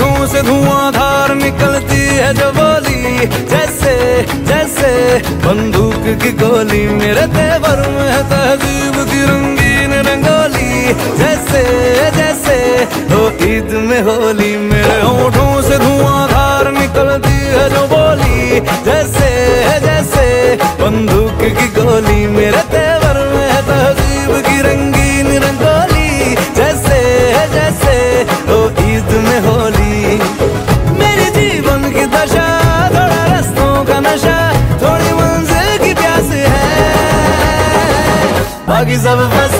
होठों से धुआंधार निकलती है जो बोली, जैसे जैसे बंदूक की गोली। मेरे तेवर में है तहजीब की रंगीन रंगोली, जैसे जैसे हो ईद में होली। मेरे होठों से धुआंधार निकलती है जो बोली, जैसे जैसे बंदूक की गोली। मेरे तेवर में है तहजीब की रंगीन रंगोली, जैसे जैसे हो ईद में होली। मेरे जीवन की दशा थोड़ा रस्तों का नशा, थोड़ी मंजिल की प्यास है, बाकी सब बस